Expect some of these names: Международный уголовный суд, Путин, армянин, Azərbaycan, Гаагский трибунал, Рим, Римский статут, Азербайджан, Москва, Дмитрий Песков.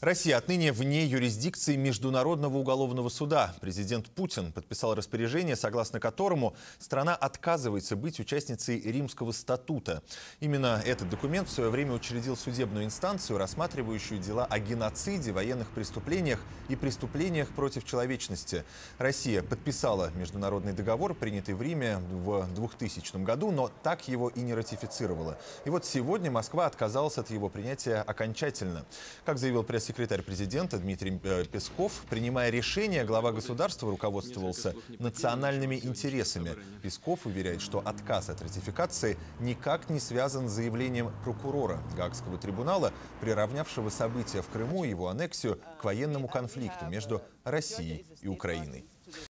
Россия отныне вне юрисдикции Международного уголовного суда. Президент Путин подписал распоряжение, согласно которому страна отказывается быть участницей Римского статута. Именно этот документ в свое время учредил судебную инстанцию, рассматривающую дела о геноциде, военных преступлениях и преступлениях против человечности. Россия подписала международный договор, принятый в Риме в 2000 году, но так его и не ратифицировала. И вот сегодня Москва отказалась от его принятия окончательно. Как заявил пресс-секретарь президента Дмитрий Песков, принимая решение, глава государства руководствовался национальными интересами. Песков уверяет, что отказ от ратификации никак не связан с заявлением прокурора Гаагского трибунала, приравнявшего события в Крыму и его аннексию к военному конфликту между Россией и Украиной.